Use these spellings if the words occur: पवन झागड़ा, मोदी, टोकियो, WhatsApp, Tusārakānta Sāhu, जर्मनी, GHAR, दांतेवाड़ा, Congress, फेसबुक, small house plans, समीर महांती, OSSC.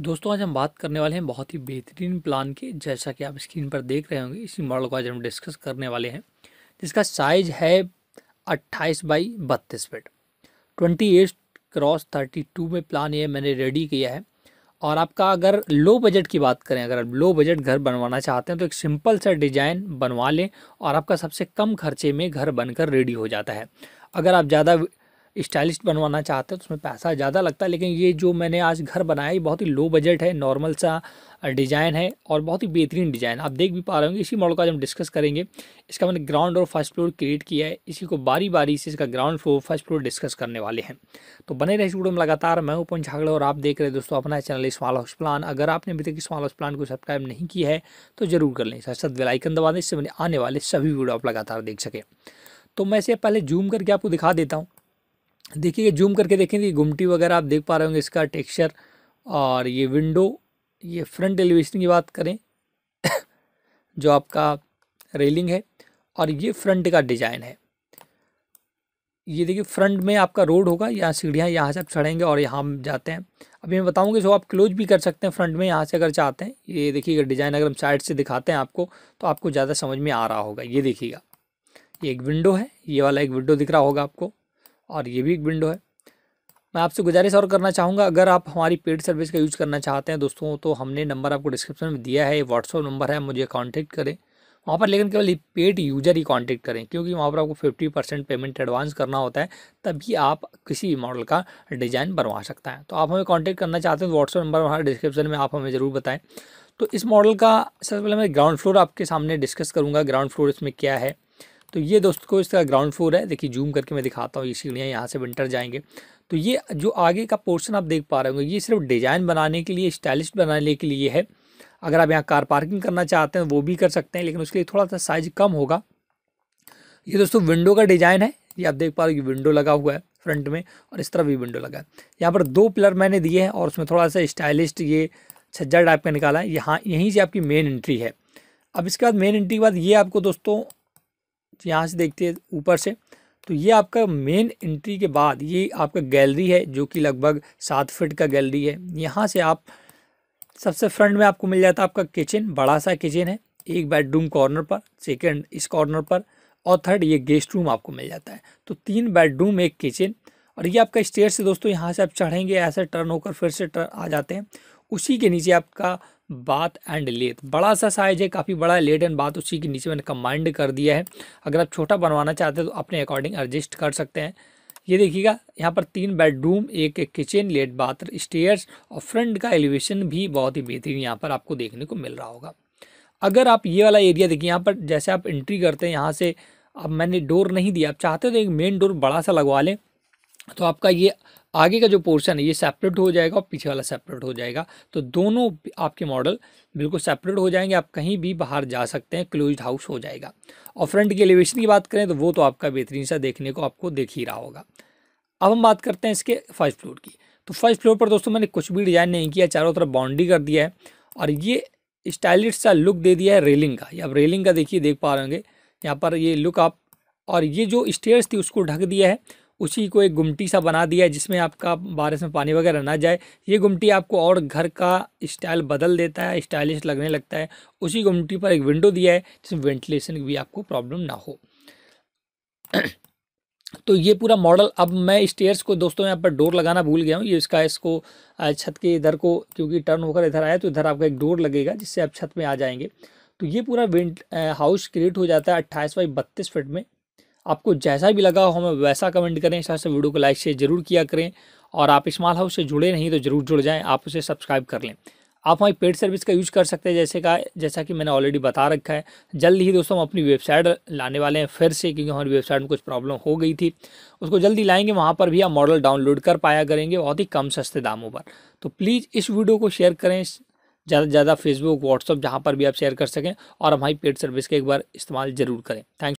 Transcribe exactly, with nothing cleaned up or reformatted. दोस्तों आज हम बात करने वाले हैं बहुत ही बेहतरीन प्लान की, जैसा कि आप स्क्रीन पर देख रहे होंगे। इसी मॉडल को आज हम डिस्कस करने वाले हैं, जिसका साइज है अट्ठाईस बाई बत्तीस फीट, अट्ठाईस क्रॉस बत्तीस में प्लान ये मैंने रेडी किया है। और आपका अगर लो बजट की बात करें, अगर आप लो बजट घर बनवाना चाहते हैं तो एक सिंपल सा डिज़ाइन बनवा लें और आपका सबसे कम खर्चे में घर बनकर रेडी हो जाता है। अगर आप ज़्यादा स्टाइलिश बनवाना चाहते हैं तो उसमें पैसा ज़्यादा लगता है, लेकिन ये जो मैंने आज घर बनाया ये बहुत ही लो बजट है, नॉर्मल सा डिज़ाइन है और बहुत ही बेहतरीन डिज़ाइन आप देख भी पा रहे होंगे। इसी मॉडल को आज हम डिस्कस करेंगे। इसका मैंने ग्राउंड और फर्स्ट फ्लोर क्रिएट किया है, इसी को बारी बारी से इसका ground floor first floor discuss करने वाले हैं। तो बने रहे इस वीडियो में लगातार। मैं हूं पवन झागड़ा और आप देख रहे हैं दोस्तों अपना चैनल स्मॉल हाउस प्लान। अगर आपने अभी तक स्मॉल हाउस प्लान को सब्सक्राइब नहीं किया है तो जरूर कर लें, साथ साथ बेल आइकन दबा दें, इससे मैंने आने वाले सभी वीडियो आप लगातार देख सकें। तो मैं इसे पहले जूम करके आपको दिखा देता हूँ। देखिए जूम करके देखेंगे गुमटी वगैरह आप देख पा रहे होंगे, इसका टेक्सचर और ये विंडो। ये फ्रंट एलिवेशन की बात करें जो आपका रेलिंग है, और ये फ्रंट का डिज़ाइन है। ये देखिए फ्रंट में आपका रोड होगा, यहाँ सीढ़ियाँ, यहाँ से आप चढ़ेंगे और यहाँ जाते हैं। अभी मैं बताऊँगा इसको आप क्लोज भी कर सकते हैं फ्रंट में, यहाँ से अगर चाहते हैं। ये देखिएगा डिज़ाइन, अगर हम साइड से दिखाते हैं आपको तो आपको ज़्यादा समझ में आ रहा होगा। ये देखिएगा ये एक विंडो है, ये वाला एक विंडो दिख रहा होगा आपको, और ये भी एक विंडो है। मैं आपसे गुजारिश और करना चाहूँगा, अगर आप हमारी पेड सर्विस का यूज़ करना चाहते हैं दोस्तों तो हमने नंबर आपको डिस्क्रिप्शन में दिया है, व्हाट्सअप नंबर है, मुझे कांटेक्ट करें वहाँ पर। लेकिन केवल पेड यूज़र ही कांटेक्ट करें, क्योंकि वहाँ पर आपको फिफ्टी परसेंट पेमेंट एडवांस करना होता है, तभी आप किसी मॉडल का डिज़ाइन बनवा सकते हैं। तो आप हमें कांटेक्ट करना चाहते हैं तो व्हाट्सअप नंबर हमारे डिस्क्रिप्शन में, आप हमें ज़रूर बताएँ। तो इस मॉडल का सबसे पहले मैं ग्राउंड फ्लोर आपके सामने डिस्कस करूँगा, ग्राउंड फ्लोर इसमें क्या है। तो ये दोस्तों इसका ग्राउंड फ्लोर है। देखिए जूम करके मैं दिखाता हूँ, ये सीढ़ियाँ यहाँ से विंटर जाएंगे। तो ये जो आगे का पोर्शन आप देख पा रहे होंगे, ये सिर्फ डिज़ाइन बनाने के लिए, स्टाइलिश बनाने के लिए है। अगर आप यहाँ कार पार्किंग करना चाहते हैं वो भी कर सकते हैं, लेकिन उसके लिए थोड़ा सा साइज कम होगा। ये दोस्तों विंडो का डिज़ाइन है, ये आप देख पा रहे हो, विंडो लगा हुआ है फ्रंट में और इस तरफ भी विंडो लगा है। यहाँ पर दो पिलर मैंने दिए हैं और उसमें थोड़ा सा स्टाइलिश ये छज्जा टाइप का निकाला है। यहाँ यहीं से आपकी मेन एंट्री है। अब इसके बाद मेन एंट्री के बाद ये आपको दोस्तों यहाँ से देखते हैं ऊपर से, तो ये आपका मेन एंट्री के बाद ये आपका गैलरी है, जो कि लगभग सात फीट का गैलरी है। यहाँ से आप सबसे फ्रंट में आपको मिल जाता है आपका किचन, बड़ा सा किचन है, एक बेडरूम कॉर्नर पर, सेकंड इस कॉर्नर पर, और थर्ड ये गेस्ट रूम आपको मिल जाता है। तो तीन बेडरूम एक किचन। और ये आपका स्टेयर से दोस्तों यहाँ से आप चढ़ेंगे, ऐसे टर्न होकर फिर से टर्न आ जाते हैं। उसी के नीचे आपका बाथ एंड लेथ, बड़ा सा साइज है, काफ़ी बड़ा लेथ एंड बाथ उसी के नीचे मैंने कंबाइंड कर दिया है। अगर आप छोटा बनवाना चाहते हैं तो अपने अकॉर्डिंग एडजस्ट कर सकते हैं। ये देखिएगा यहाँ पर तीन बेडरूम एक किचन, लेट बाथ, स्टेयर्स, और फ्रंट का एलिवेशन भी बहुत ही बेहतरीन यहाँ पर आपको देखने को मिल रहा होगा। अगर आप ये वाला एरिया देखिए, यहाँ पर जैसे आप एंट्री करते हैं यहाँ से, अब मैंने डोर नहीं दिया, आप चाहते हो तो एक मेन डोर बड़ा सा लगवा लें तो आपका ये आगे का जो पोर्शन है ये सेपरेट हो जाएगा और पीछे वाला सेपरेट हो जाएगा। तो दोनों आपके मॉडल बिल्कुल सेपरेट हो जाएंगे, आप कहीं भी बाहर जा सकते हैं, क्लोज्ड हाउस हो जाएगा। और फ्रंट के एलिवेशन की बात करें तो वो तो आपका बेहतरीन सा देखने को आपको देख ही रहा होगा। अब हम बात करते हैं इसके फर्स्ट फ्लोर की। तो फर्स्ट फ्लोर पर दोस्तों मैंने कुछ भी डिज़ाइन नहीं किया, चारों तरफ बाउंड्री कर दिया है और ये स्टाइलिश सा लुक दे दिया है रेलिंग का। ये आप रेलिंग का देखिए, देख पा रहे होंगे यहाँ पर ये लुक आप, और ये जो स्टेयर्स थी उसको ढक दिया है, उसी को एक गुमटी सा बना दिया है जिसमें आपका बारिश में पानी वगैरह ना जाए। ये गुमटी आपको और घर का स्टाइल बदल देता है, स्टाइलिश लगने लगता है। उसी गुमटी पर एक विंडो दिया है जिसमें वेंटिलेशन की भी आपको प्रॉब्लम ना हो। तो ये पूरा मॉडल। अब मैं स्टेयर्स को दोस्तों यहाँ पर डोर लगाना भूल गया हूँ, ये इसका इसको छत के इधर को, क्योंकि टर्न होकर इधर आया तो इधर आपका एक डोर लगेगा जिससे आप छत में आ जाएंगे। तो ये पूरा वेंट हाउस क्रिएट हो जाता है अट्ठाईस बाई बत्तीस फीट में। आपको जैसा भी लगा हो हमें वैसा कमेंट करें, साथ साथ वीडियो को लाइक शेयर जरूर किया करें। और आप स्मॉल हाउस से जुड़े नहीं तो जरूर जुड़ जाएं, आप उसे सब्सक्राइब कर लें। आप हमारी पेड सर्विस का यूज़ कर सकते हैं, जैसे का जैसा कि मैंने ऑलरेडी बता रखा है। जल्द ही दोस्तों हम अपनी वेबसाइट लाने वाले हैं फिर से, क्योंकि हमारी वेबसाइट में कुछ प्रॉब्लम हो गई थी, उसको जल्दी लाएंगे। वहाँ पर भी आप मॉडल डाउनलोड कर पाया करेंगे बहुत ही कम सस्ते दामों पर। तो प्लीज़ इस वीडियो को शेयर करें ज़्यादा से ज़्यादा, फेसबुक, व्हाट्सअप, जहाँ पर भी आप शेयर कर सकें, और हमारी पेड सर्विस का एक बार इस्तेमाल ज़रूर करें। थैंक्स।